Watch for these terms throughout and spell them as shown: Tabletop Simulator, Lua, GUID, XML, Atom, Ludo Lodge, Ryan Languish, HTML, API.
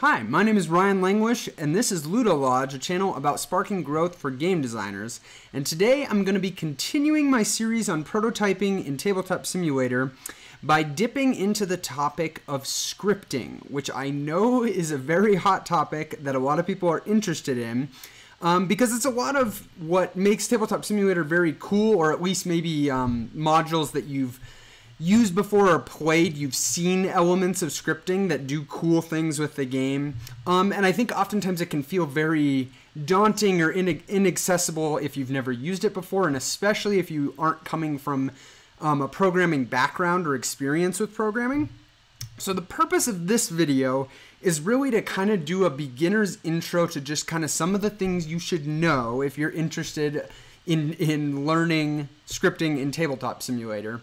Hi, my name is Ryan Languish, and this is Ludo Lodge, a channel about sparking growth for game designers. And today I'm going to be continuing my series on prototyping in Tabletop Simulator by dipping into the topic of scripting, which I know is a very hot topic that a lot of people are interested in, because it's a lot of what makes Tabletop Simulator very cool, or at least maybe modules that you've used before or played, you've seen elements of scripting that do cool things with the game. And I think oftentimes it can feel very daunting or inaccessible if you've never used it before, and especially if you aren't coming from a programming background or experience with programming. So the purpose of this video is really to kind of do a beginner's intro to just kind of some of the things you should know if you're interested in learning scripting in Tabletop Simulator.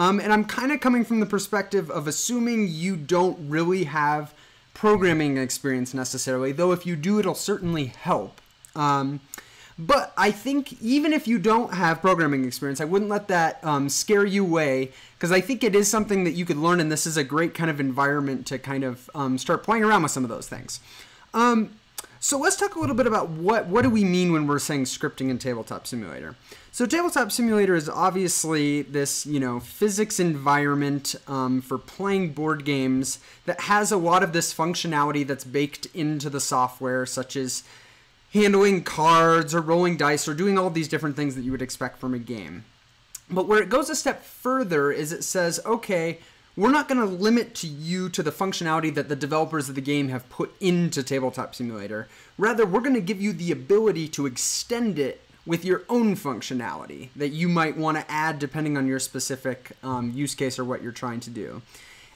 And I'm kind of coming from the perspective of assuming you don't really have programming experience necessarily, though if you do, it'll certainly help. But I think even if you don't have programming experience, I wouldn't let that scare you away, because I think it is something that you could learn, and this is a great kind of environment to kind of start playing around with some of those things. So let's talk a little bit about what do we mean when we're saying scripting in Tabletop Simulator. So Tabletop Simulator is obviously this, you know, physics environment for playing board games that has a lot of this functionality that's baked into the software, such as handling cards or rolling dice or doing all these different things that you would expect from a game. But where it goes a step further is it says, okay, we're not going to limit to the functionality that the developers of the game have put into Tabletop Simulator. Rather, we're going to give you the ability to extend it with your own functionality that you might want to add depending on your specific use case or what you're trying to do.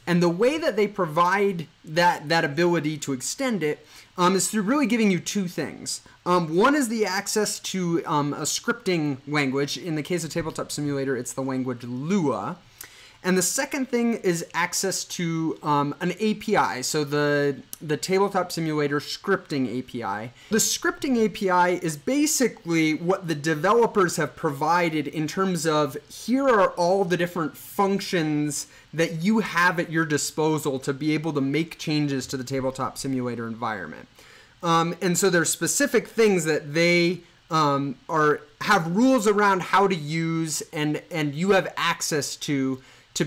And the way that they provide that ability to extend it is through really giving you two things. One is the access to a scripting language. In the case of Tabletop Simulator, it's the language Lua. And the second thing is access to an API, so the Tabletop Simulator scripting API. The scripting API is basically what the developers have provided in terms of, here are all the different functions that you have at your disposal to be able to make changes to the Tabletop Simulator environment. And so there's specific things that they have rules around how to use, and you have access to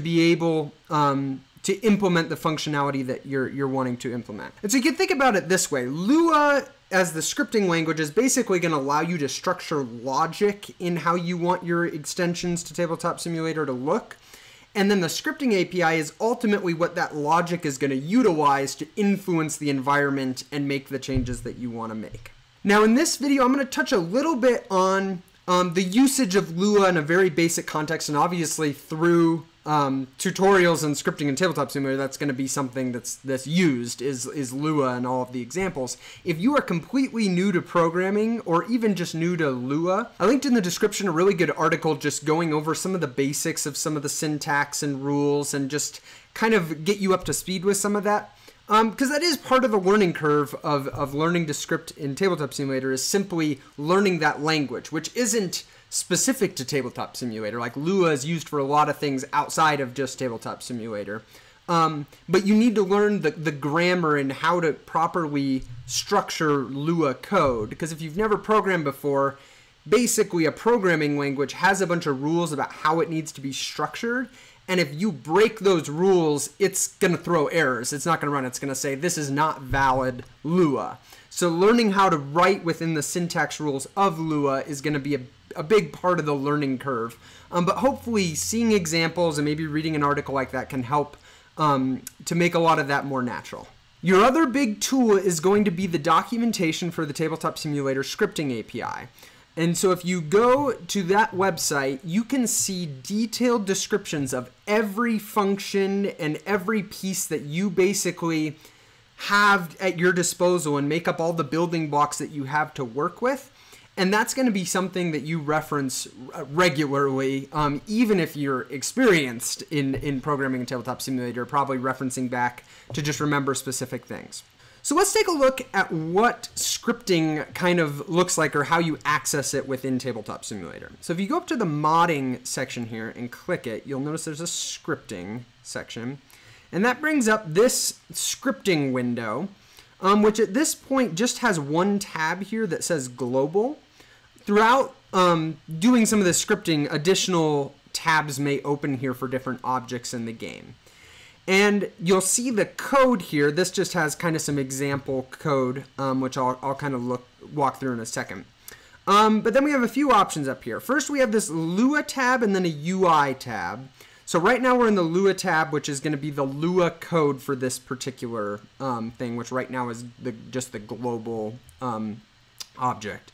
be able to implement the functionality that you're wanting to implement. And so you can think about it this way. Lua, as the scripting language, is basically going to allow you to structure logic in how you want your extensions to Tabletop Simulator to look. And then the scripting API is ultimately what that logic is going to utilize to influence the environment and make the changes that you want to make. Now, in this video, I'm going to touch a little bit on the usage of Lua in a very basic context, and obviously through tutorials and scripting in Tabletop Simulator, that's going to be something that's used is Lua in all of the examples. If you are completely new to programming or even just new to Lua, I linked in the description a really good article just going over some of the basics of some of the syntax and rules and just kind of get you up to speed with some of that. Because that is part of the learning curve of learning to script in Tabletop Simulator, is simply learning that language, which isn't specific to Tabletop Simulator. Like Lua is used for a lot of things outside of just Tabletop Simulator. But you need to learn the grammar and how to properly structure Lua code. Because if you've never programmed before, basically a programming language has a bunch of rules about how it needs to be structured. And if you break those rules, it's going to throw errors. It's not going to run. It's going to say, this is not valid Lua. So learning how to write within the syntax rules of Lua is going to be a big part of the learning curve. But hopefully seeing examples and maybe reading an article like that can help to make a lot of that more natural. Your other big tool is going to be the documentation for the Tabletop Simulator scripting API. And so if you go to that website, you can see detailed descriptions of every function and every piece that you basically have at your disposal and make up all the building blocks that you have to work with. And that's going to be something that you reference regularly, even if you're experienced in programming in Tabletop Simulator, probably referencing back to just remember specific things. So let's take a look at what scripting kind of looks like or how you access it within Tabletop Simulator. So if you go up to the modding section here and click it, you'll notice there's a scripting section. And that brings up this scripting window. which at this point just has one tab here that says global. Throughout doing some of the scripting, additional tabs may open here for different objects in the game. And you'll see the code here. This just has kind of some example code, which I'll kind of walk through in a second. But then we have a few options up here. First, we have this Lua tab and then a UI tab. So right now we're in the Lua tab, which is going to be the Lua code for this particular thing, which right now is just the global object.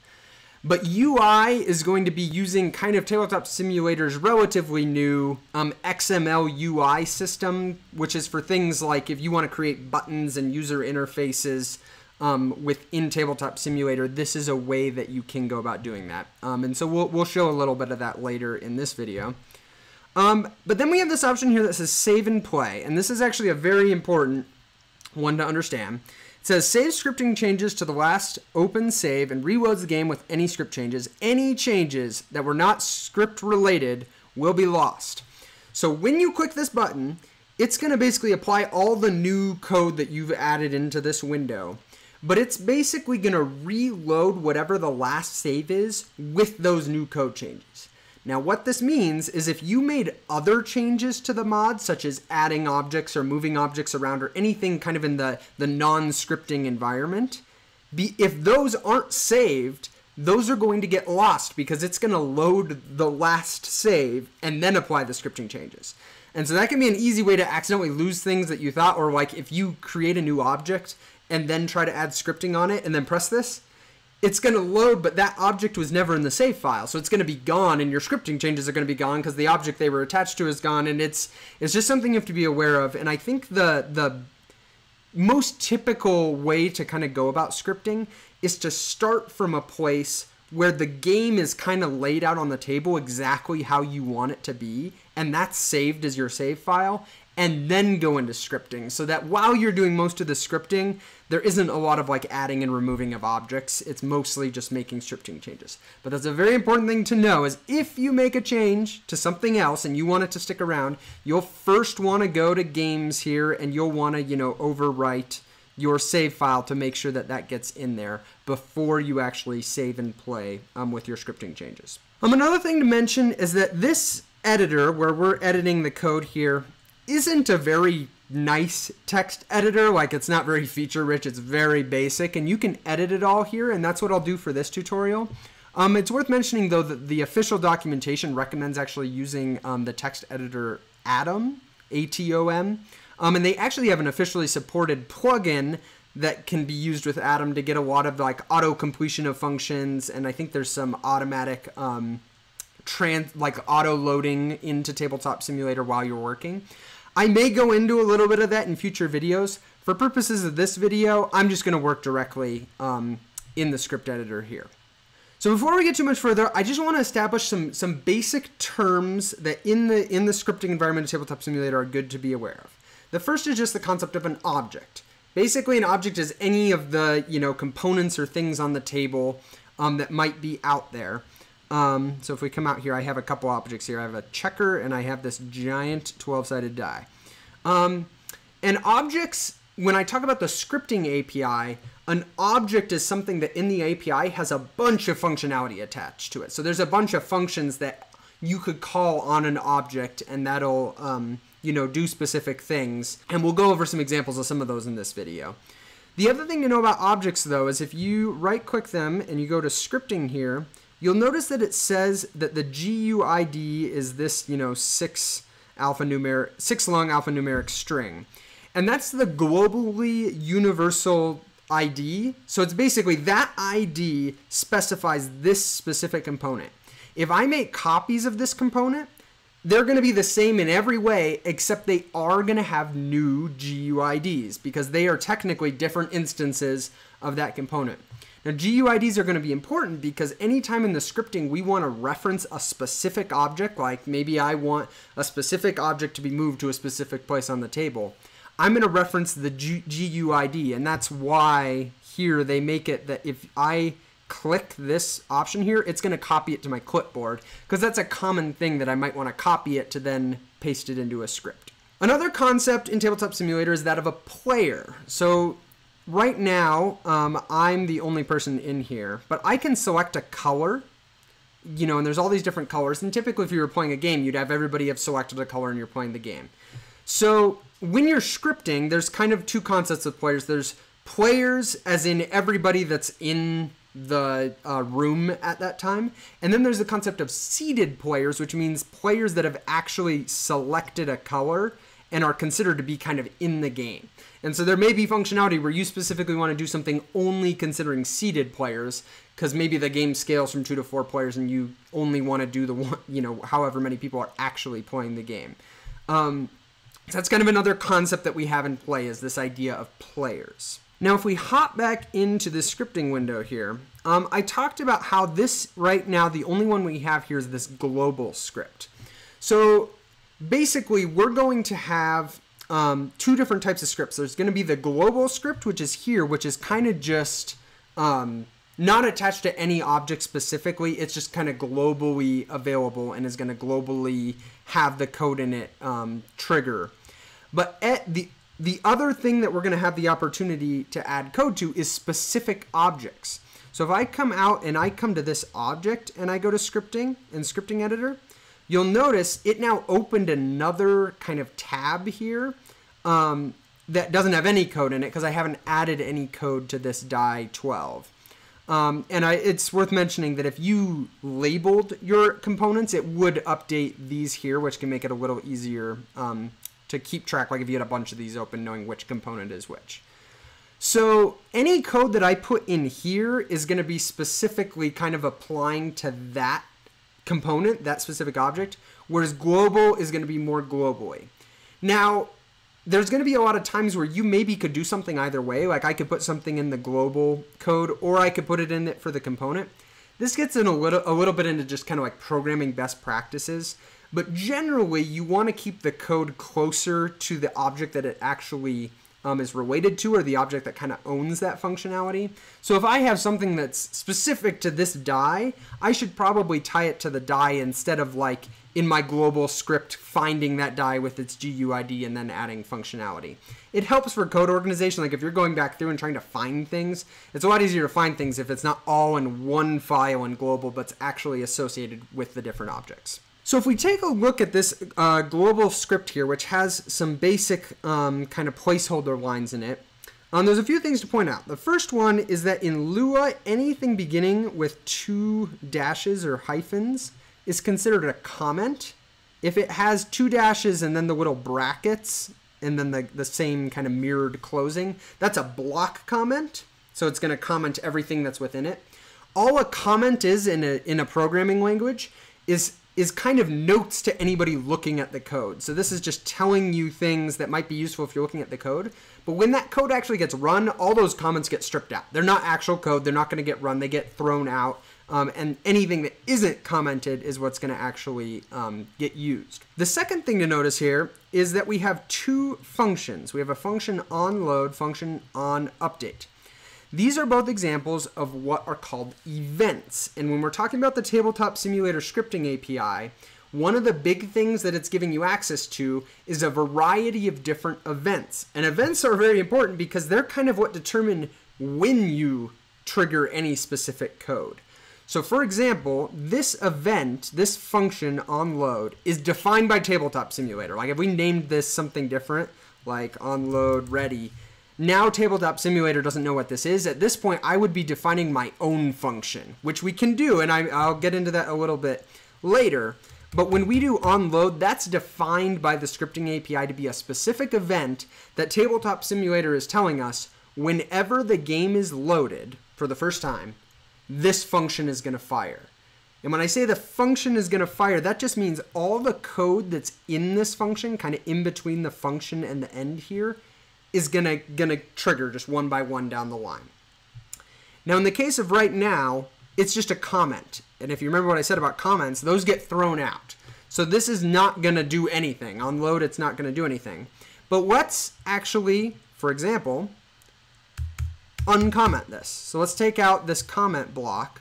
But UI is going to be using kind of Tabletop Simulator's relatively new XML UI system, which is for things like if you want to create buttons and user interfaces within Tabletop Simulator, this is a way that you can go about doing that. And so we'll show a little bit of that later in this video. But then we have this option here that says save and play. And this is actually a very important one to understand. It says save scripting changes to the last open save and reloads the game with any script changes. Any changes that were not script related will be lost. So when you click this button, it's going to basically apply all the new code that you've added into this window. But it's basically going to reload whatever the last save is with those new code changes. Now what this means is if you made other changes to the mod, such as adding objects or moving objects around or anything kind of in the non-scripting environment, if those aren't saved, those are going to get lost because it's going to load the last save and then apply the scripting changes. And so that can be an easy way to accidentally lose things that you thought, or like if you create a new object and then try to add scripting on it and then press this, it's going to load, but that object was never in the save file. So it's going to be gone, and your scripting changes are going to be gone because the object they were attached to is gone. And it's just something you have to be aware of. And I think the most typical way to kind of go about scripting is to start from a place where the game is kind of laid out on the table exactly how you want it to be. And that's saved as your save file. And then go into scripting so that while you're doing most of the scripting, there isn't a lot of like adding and removing of objects. It's mostly just making scripting changes. But that's a very important thing to know is if you make a change to something else and you want it to stick around, you'll first want to go to games here and you'll want to, you know, overwrite your save file to make sure that that gets in there before you actually save and play with your scripting changes. Another thing to mention is that this editor where we're editing the code here isn't a very nice text editor. Like, it's not very feature rich, it's very basic, and you can edit it all here, and that's what I'll do for this tutorial. It's worth mentioning though that the official documentation recommends actually using the text editor Atom, A-T-O-M, and they actually have an officially supported plugin that can be used with Atom to get a lot of like auto completion of functions, and I think there's some automatic auto loading into Tabletop Simulator while you're working. I may go into a little bit of that in future videos. For purposes of this video, I'm just going to work directly in the script editor here. So before we get too much further, I just want to establish some basic terms that in the scripting environment of Tabletop Simulator are good to be aware of. The first is just the concept of an object. Basically, an object is any of the components or things on the table that might be out there. So if we come out here, I have a couple objects here. I have a checker and I have this giant 12-sided die. And objects, when I talk about the scripting API, an object is something that in the API has a bunch of functionality attached to it. So there's a bunch of functions that you could call on an object and that'll, do specific things. And we'll go over some examples of some of those in this video. The other thing to know about objects though, is if you right click them and you go to scripting here, you'll notice that it says that the GUID is this, 6-long alphanumeric string. And that's the globally universal ID. So it's basically that ID specifies this specific component. If I make copies of this component, they're going to be the same in every way, except they are going to have new GUIDs because they are technically different instances of that component. Now, GUIDs are going to be important because anytime in the scripting we want to reference a specific object, like maybe I want a specific object to be moved to a specific place on the table, I'm going to reference the GUID, and that's why here they make it that if I click this option here, it's going to copy it to my clipboard because that's a common thing that I might want to copy it to then paste it into a script. Another concept in Tabletop Simulator is that of a player. So right now, I'm the only person in here, but I can select a color, you know, and there's all these different colors. And typically if you were playing a game, you'd have everybody have selected a color and you're playing the game. So when you're scripting, there's kind of two concepts of players. There's players as in everybody that's in the room at that time. And then there's the concept of seeded players, which means players that have actually selected a color and are considered to be kind of in the game. And so there may be functionality where you specifically want to do something only considering seeded players, because maybe the game scales from 2 to 4 players and you only want to do the one, you know, however many people are actually playing the game. So that's kind of another concept that we have in play, is this idea of players. Now, if we hop back into this scripting window here, I talked about how this right now, the only one we have here is this global script. So basically, we're going to have two different types of scripts. There's going to be the global script, which is here, which is kind of just not attached to any object specifically. It's just kind of globally available and is going to globally have the code in it trigger. But at the other thing that we're going to have the opportunity to add code to is specific objects. So if I come out and I come to this object and I go to scripting and scripting editor, you'll notice it now opened another kind of tab here that doesn't have any code in it because I haven't added any code to this die 12. It's worth mentioning that if you labeled your components, it would update these here, which can make it a little easier to keep track, like if you had a bunch of these open, knowing which component is which. So any code that I put in here is going to be specifically kind of applying to that component, that specific object, whereas global is going to be more globally. Now, there's going to be a lot of times where you maybe could do something either way, like I could put something in the global code or I could put it in it for the component. This gets in a little bit into just kind of like programming best practices. But generally, you want to keep the code closer to the object that it actually is related to, or the object that kind of owns that functionality. So if I have something that's specific to this die, I should probably tie it to the die instead of, like, in my global script, finding that die with its GUID and then adding functionality. It helps for code organization. Like if you're going back through and trying to find things, it's a lot easier to find things if it's not all in one file in global, but it's actually associated with the different objects. So if we take a look at this global script here, which has some basic kind of placeholder lines in it, there's a few things to point out. The first one is that in Lua, anything beginning with 2 dashes or hyphens is considered a comment. If it has 2 dashes and then the little brackets and then the same kind of mirrored closing, that's a block comment. So it's going to comment everything that's within it. All a comment is in a programming language is kind of notes to anybody looking at the code. So this is just telling you things that might be useful if you're looking at the code. But when that code actually gets run, all those comments get stripped out. They're not actual code. They're not going to get run. They get thrown out. And anything that isn't commented is what's going to actually get used. The second thing to notice here is that we have 2 functions. We have a function on load, function on update. These are both examples of what are called events. And when we're talking about the Tabletop Simulator scripting API, one of the big things that it's giving you access to is a variety of different events. And events are very important because they're kind of what determine when you trigger any specific code. So for example, this event, this function on load, is defined by Tabletop Simulator. Like if we named this something different, like on load ready, now Tabletop Simulator doesn't know what this is. At this point, I would be defining my own function, which we can do, and I'll get into that a little bit later. But when we do onload, that's defined by the scripting API to be a specific event that Tabletop Simulator is telling us whenever the game is loaded for the first time, this function is going to fire. And when I say the function is going to fire, that just means all the code that's in this function, kind of in between the function and the end here, is gonna trigger just one by one down the line. Now in the case of right now, it's just a comment. And if you remember what I said about comments, those get thrown out. So this is not gonna do anything. On load, it's not gonna do anything. But let's actually, for example, uncomment this. So let's take out this comment block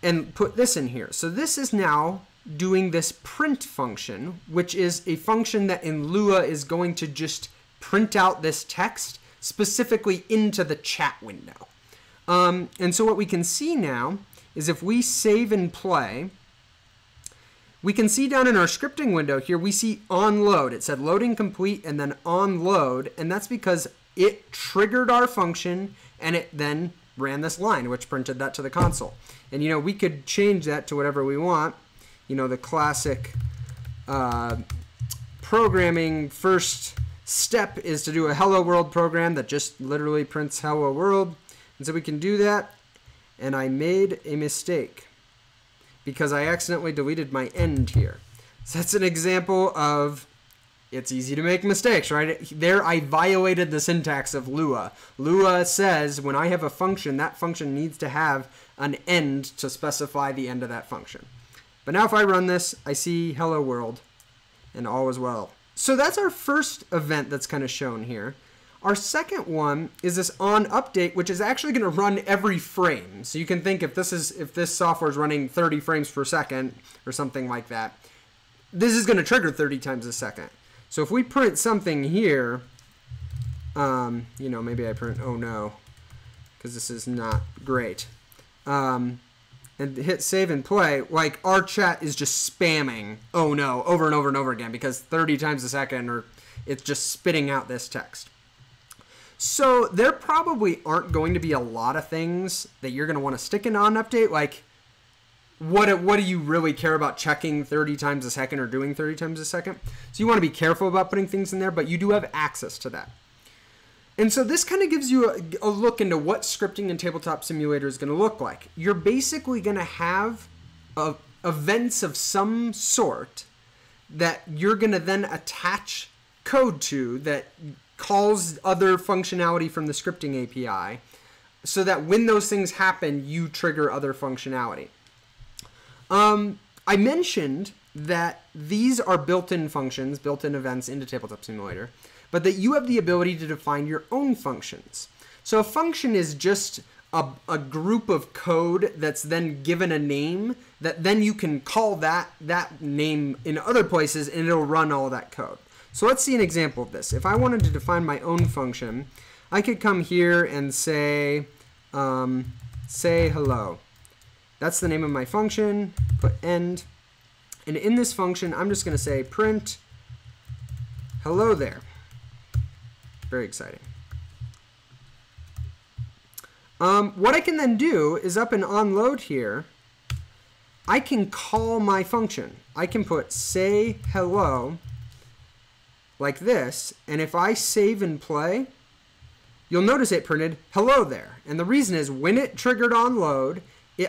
and put this in here. So this is now doing this print function, which is a function that in Lua is going to just print out this text specifically into the chat window. And so what we can see now is if we save and play, we can see down in our scripting window here, we see onload. It said loading complete and then onload, and that's because it triggered our function and it then ran this line, which printed that to the console. And we could change that to whatever we want. The classic programming first step is to do a hello world program that just literally prints hello world. And so we can do that. And I made a mistake because I accidentally deleted my end here. So that's an example of it's easy to make mistakes, right? There I violated the syntax of Lua. Lua says when I have a function, that function needs to have an end to specify the end of that function. But now if I run this, I see hello world and all is well. So that's our first event that's kind of shown here. Our second one is this on update, which is actually going to run every frame. So you can think if this software is running 30 frames per second or something like that, this is going to trigger 30 times a second. So if we print something here, maybe I print oh no, because this is not great, and hit save and play, like our chat is just spamming oh no over and over and over again because 30 times a second, or it's just spitting out this text. So there probably aren't going to be a lot of things that you're going to want to stick in on update. Like, what do you really care about checking 30 times a second or doing 30 times a second? So you want to be careful about putting things in there, but you do have access to that. And so this kind of gives you a look into what scripting in Tabletop Simulator is going to look like. You're basically going to have events of some sort that you're going to then attach code to that calls other functionality from the scripting API so that when those things happen, you trigger other functionality. I mentioned that these are built-in functions, built-in events into Tabletop Simulator, but that you have the ability to define your own functions. So a function is just a group of code that's then given a name that then you can call that name in other places and it'll run all that code. So let's see an example of this. If I wanted to define my own function, I could come here and say, say hello. That's the name of my function, put end. And in this function, I'm just going to say print hello there. Very exciting. What I can then do is up in onload here, I can call my function. I can put say hello like this, and if I save and play, you'll notice it printed hello there. And the reason is when it triggered onload,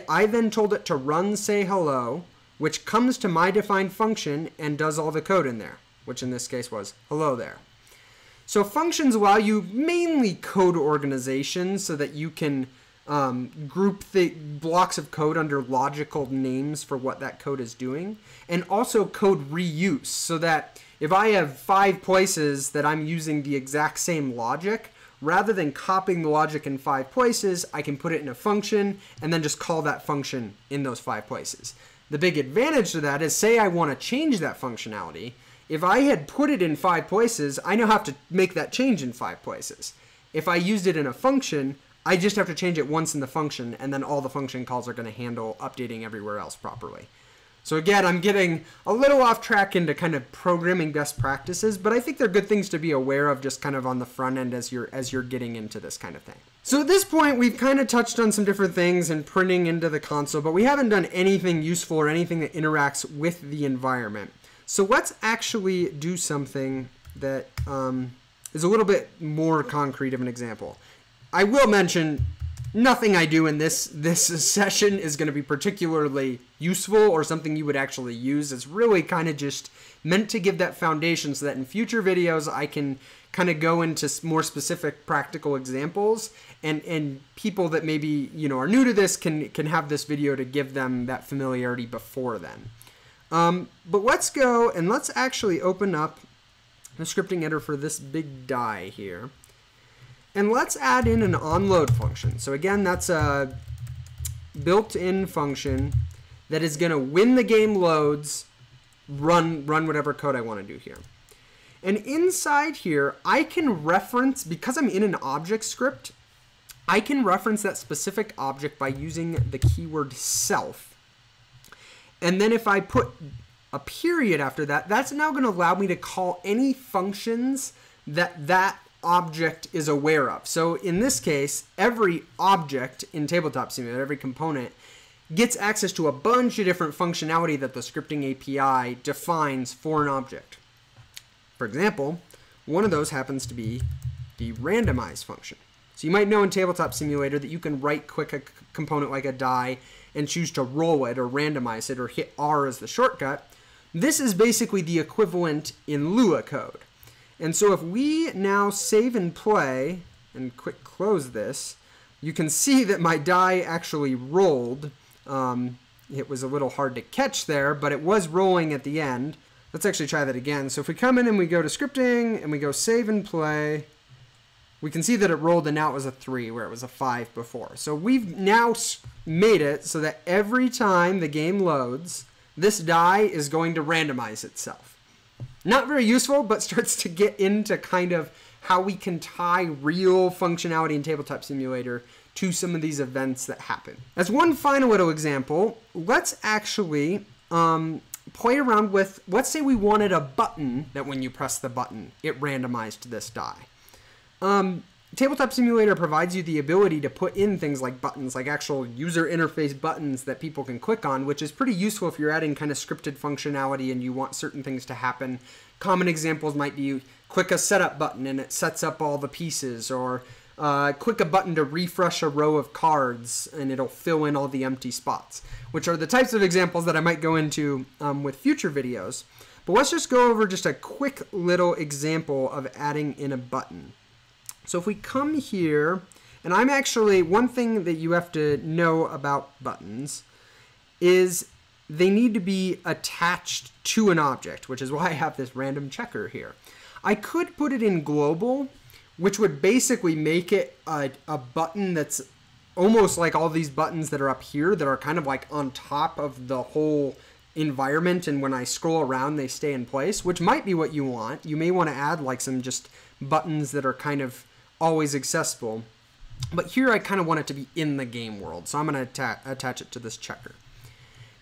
I then told it to run say hello, which comes to my defined function and does all the code in there, which in this case was hello there. So functions allow you mainly code organization so that you can group the blocks of code under logical names for what that code is doing, and also code reuse so that if I have 5 places that I'm using the exact same logic, rather than copying the logic in 5 places, I can put it in a function and then just call that function in those 5 places. The big advantage to that is, say I want to change that functionality. If I had put it in 5 places, I now have to make that change in 5 places. If I used it in a function, I just have to change it once in the function, and then all the function calls are going to handle updating everywhere else properly. So again, I'm getting a little off track into kind of programming best practices, but I think they're good things to be aware of just kind of on the front end as you're getting into this kind of thing. So at this point, we've kind of touched on some different things and printing into the console, but we haven't done anything useful or anything that interacts with the environment. So let's actually do something that is a little bit more concrete of an example. I will mention nothing I do in this session is going to be particularly useful or something you would actually use. It's really kind of just meant to give that foundation so that in future videos I can kind of go into more specific practical examples, and people that maybe are new to this can have this video to give them that familiarity before then. But let's go and let's actually open up the scripting editor for this big die here. And let's add in an onload function. So again, that's a built-in function that is going to, when the game loads, run whatever code I want to do here. And inside here, I can reference, because I'm in an object script, I can reference that specific object by using the keyword self. And then if I put a period after that, that's now going to allow me to call any functions that that object is aware of. So in this case, every object in Tabletop Simulator, every component, gets access to a bunch of different functionality that the scripting API defines for an object. For example, one of those happens to be the randomize function. So you might know in Tabletop Simulator that you can right-click a component like a die and choose to roll it or randomize it or hit R as the shortcut. This is basically the equivalent in Lua code. And so if we now save and play and quick close this, you can see that my die actually rolled. It was a little hard to catch there, but it was rolling at the end. Let's actually try that again. So if we come in and we go to scripting and we go save and play, we can see that it rolled and now it was a 3 where it was a 5 before. So we've now made it so that every time the game loads, this die is going to randomize itself. Not very useful, but starts to get into kind of how we can tie real functionality in Tabletop Simulator to some of these events that happen. As one final little example, let's actually play around with, let's say we wanted a button that when you press the button, it randomized this die. Tabletop Simulator provides you the ability to put in things like buttons, like actual user interface buttons that people can click on, which is pretty useful if you're adding kind of scripted functionality and you want certain things to happen. Common examples might be click a setup button and it sets up all the pieces, or click a button to refresh a row of cards and it'll fill in all the empty spots, which are the types of examples that I might go into with future videos. But let's just go over just a quick little example of adding in a button. So if we come here, and I'm actually, one thing that you have to know about buttons is they need to be attached to an object, which is why I have this random checker here. I could put it in global, which would basically make it a button that's almost like all these buttons that are up here that are kind of like on top of the whole environment, and when I scroll around they stay in place, which might be what you want. You may want to add like some just buttons that are kind of always accessible, but here I kind of want it to be in the game world, so I'm going to attach it to this checker.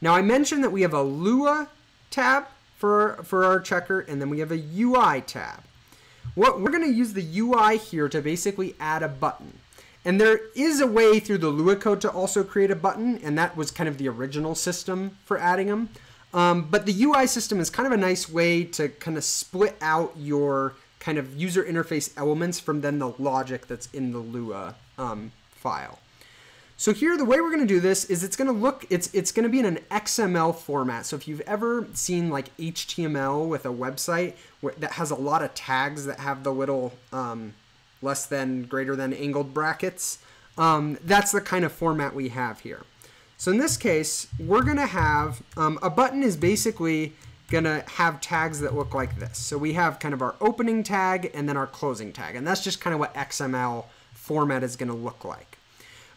Now I mentioned that we have a Lua tab for our checker, and then we have a UI tab. What we're going to use the UI here to basically add a button. And there is a way through the Lua code to also create a button, and that was kind of the original system for adding them. But the UI system is kind of a nice way to kind of split out your kind of user interface elements from then the logic that's in the Lua file. So here, the way we're going to do this is it's going to look, it's going to be in an XML format. So if you've ever seen like HTML with a website that has a lot of tags that have the little less than, greater than, angled brackets, that's the kind of format we have here. So in this case, we're going to have, a button is basically going to have tags that look like this. So we have kind of our opening tag and then our closing tag. And that's just kind of what XML format is going to look like.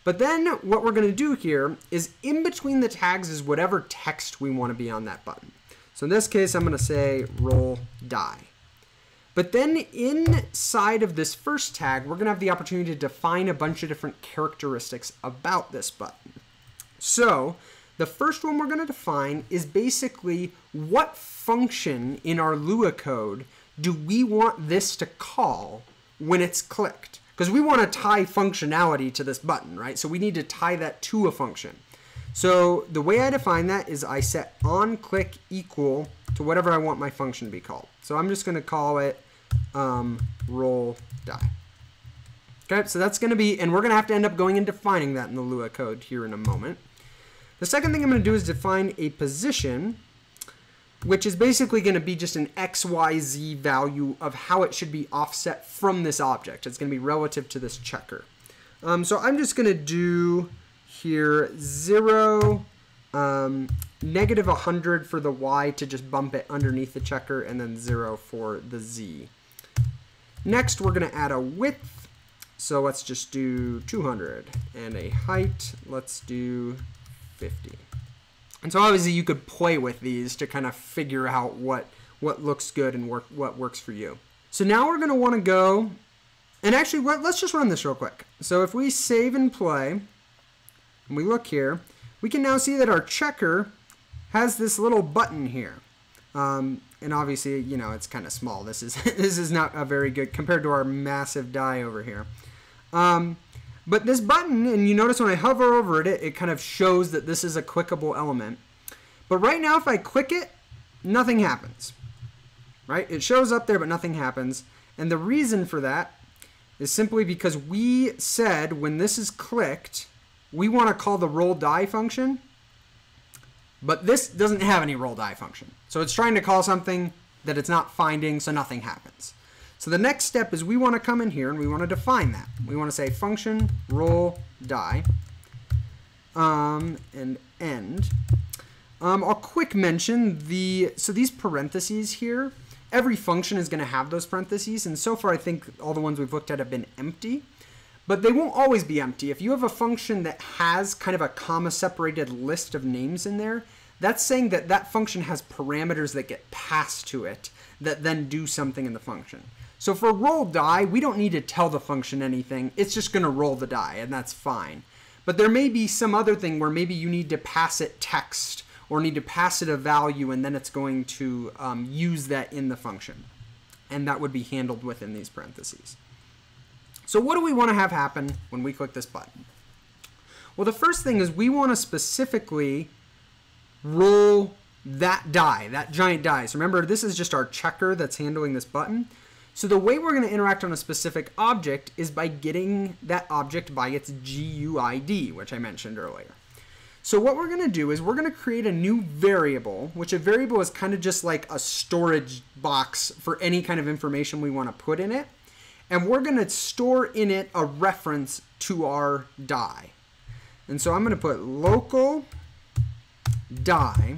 But then what we're going to do here is in between the tags is whatever text we want to be on that button. So in this case, I'm going to say roll die. But then inside of this first tag, we're going to have the opportunity to define a bunch of different characteristics about this button. So the first one we're going to define is basically what function in our Lua code do we want this to call when it's clicked? Because we want to tie functionality to this button, right? So we need to tie that to a function. So the way I define that is I set onClick equal to whatever I want my function to be called. So I'm just going to call it roll die. Okay, so that's going to be, and we're going to have to end up going and defining that in the Lua code here in a moment. The second thing I'm going to do is define a position, which is basically going to be just an XYZ value of how it should be offset from this object. It's going to be relative to this checker. So I'm just going to do here 0, negative 100 for the Y to just bump it underneath the checker, and then 0 for the Z. Next, we're going to add a width. So let's just do 200, and a height. Let's do 50. And so obviously you could play with these to kind of figure out what what looks good and what works for you. So now we're going to want to go, and actually, let's just run this real quick. So if we save and play, and we look here, we can now see that our checker has this little button here. And obviously, you know, it's kind of small. This is this is not a very good compared to our massive die over here. But this button, and you notice when I hover over it, it kind of shows that this is a clickable element. But right now, if I click it, nothing happens. Right? It shows up there, but nothing happens. And the reason for that is simply because we said when this is clicked, we want to call the roll die function, but this doesn't have any roll die function. So it's trying to call something that it's not finding, so nothing happens. So the next step is we want to come in here and we want to define that. We want to say function roll die and end. I'll quick mention so these parentheses here, every function is going to have those parentheses, and so far I think all the ones we've looked at have been empty. But they won't always be empty. If you have a function that has kind of a comma-separated list of names in there, that's saying that that function has parameters that get passed to it that then do something in the function. So for roll die, we don't need to tell the function anything. It's just going to roll the die, and that's fine. But there may be some other thing where maybe you need to pass it text or need to pass it a value, and then it's going to use that in the function. And that would be handled within these parentheses. So what do we want to have happen when we click this button? Well, the first thing is we want to specifically roll that die, that giant die. So remember, this is just our checker that's handling this button. So the way we're going to interact on a specific object is by getting that object by its GUID, which I mentioned earlier. So what we're going to do is we're going to create a new variable, which a variable is kind of just like a storage box for any kind of information we want to put in it. And we're going to store in it a reference to our die. And so I'm going to put local die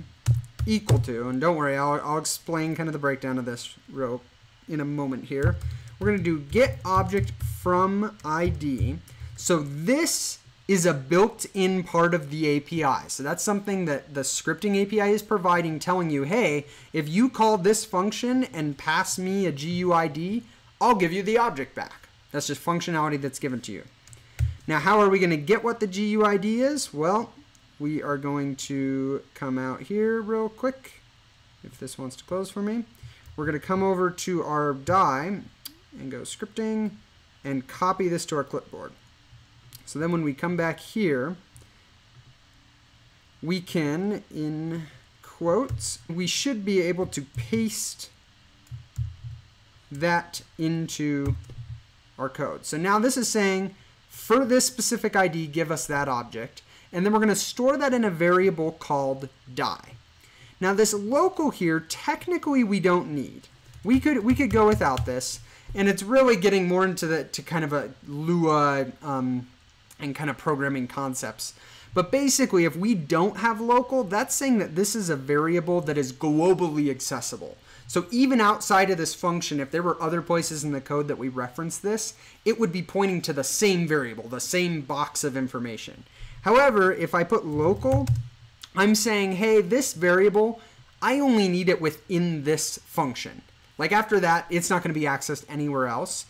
equal to, and don't worry, I'll explain kind of the breakdown of this row in a moment here. We're going to do get object from ID. So this is a built-in part of the API. So that's something that the scripting API is providing, telling you, hey, if you call this function and pass me a GUID, I'll give you the object back. That's just functionality that's given to you. Now, how are we going to get what the GUID is? Well, we are going to come out here real quick. If this wants to close for me, we're going to come over to our die and go scripting and copy this to our clipboard. So then when we come back here, we can, in quotes, we should be able to paste that into our code. So now this is saying, for this specific ID, give us that object. And then we're going to store that in a variable called die. Now this local here, technically we don't need. We could go without this. And it's really getting more into kind of a Lua and kind of programming concepts. But basically, if we don't have local, that's saying that this is a variable that is globally accessible. So even outside of this function, if there were other places in the code that we referenced this, it would be pointing to the same variable, the same box of information. However, if I put local, I'm saying, hey, this variable, I only need it within this function. Like after that, it's not going to be accessed anywhere else.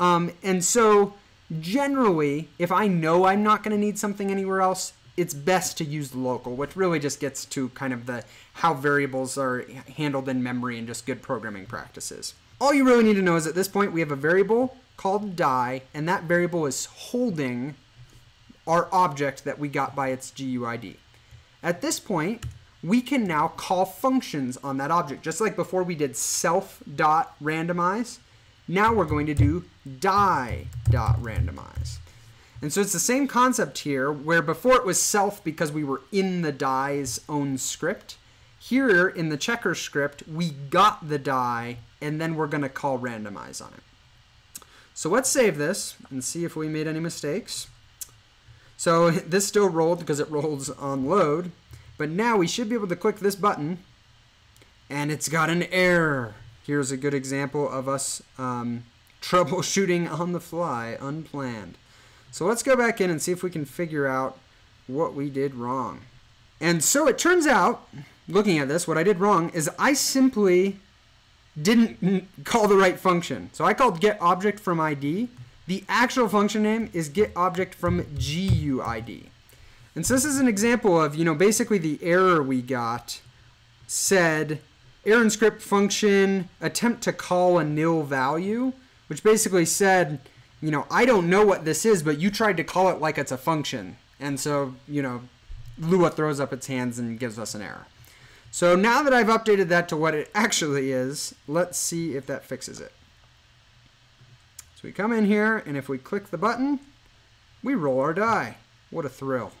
And so generally, if I know I'm not going to need something anywhere else, it's best to use local, which really just gets to kind of the how variables are handled in memory and just good programming practices. All you really need to know is at this point we have a variable called die, and that variable is holding our object that we got by its GUID. At this point, we can now call functions on that object. Just like before we did self.randomize, now we're going to do die.randomize. And so it's the same concept here, where before it was self because we were in the die's own script. Here in the checker script, we got the die, and then we're going to call randomize on it. So let's save this and see if we made any mistakes. So this still rolled because it rolls on load. But now we should be able to click this button, and it's got an error. Here's a good example of us troubleshooting on the fly, unplanned. So let's go back in and see if we can figure out what we did wrong. And so it turns out, looking at this, what I did wrong is I simply didn't call the right function. So I called getObject from ID. The actual function name is getObject from GUID. And so this is an example of, you know, basically the error we got said error in script function attempt to call a nil value, which basically said, you know, I don't know what this is, but you tried to call it like it's a function. And so, you know, Lua throws up its hands and gives us an error. So now that I've updated that to what it actually is, let's see if that fixes it. So we come in here, and if we click the button, we roll our die. What a thrill.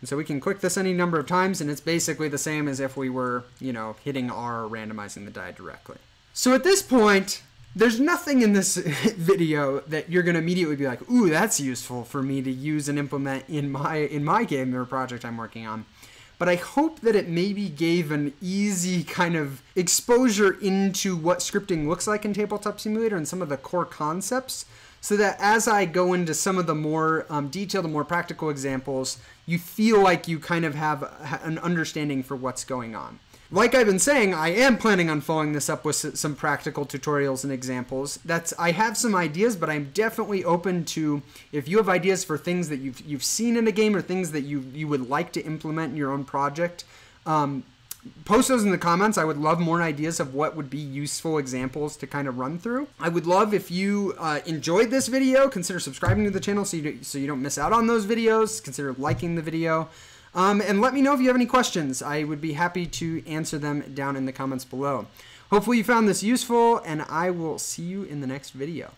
And so we can click this any number of times, and it's basically the same as if we were, you know, hitting R or randomizing the die directly. So at this point, there's nothing in this video that you're going to immediately be like, ooh, that's useful for me to use and implement in my game or project I'm working on. But I hope that it maybe gave an easy kind of exposure into what scripting looks like in Tabletop Simulator and some of the core concepts, so that as I go into some of the more detailed and more practical examples, you feel like you kind of have an understanding for what's going on. Like I've been saying, I am planning on following this up with some practical tutorials and examples. I have some ideas, but I'm definitely open to, if you have ideas for things that you've seen in a game or things that you would like to implement in your own project, post those in the comments. I would love more ideas of what would be useful examples to kind of run through. I would love if you enjoyed this video, consider subscribing to the channel so you don't miss out on those videos. Consider liking the video. And let me know if you have any questions. I would be happy to answer them down in the comments below. Hopefully you found this useful, and I will see you in the next video.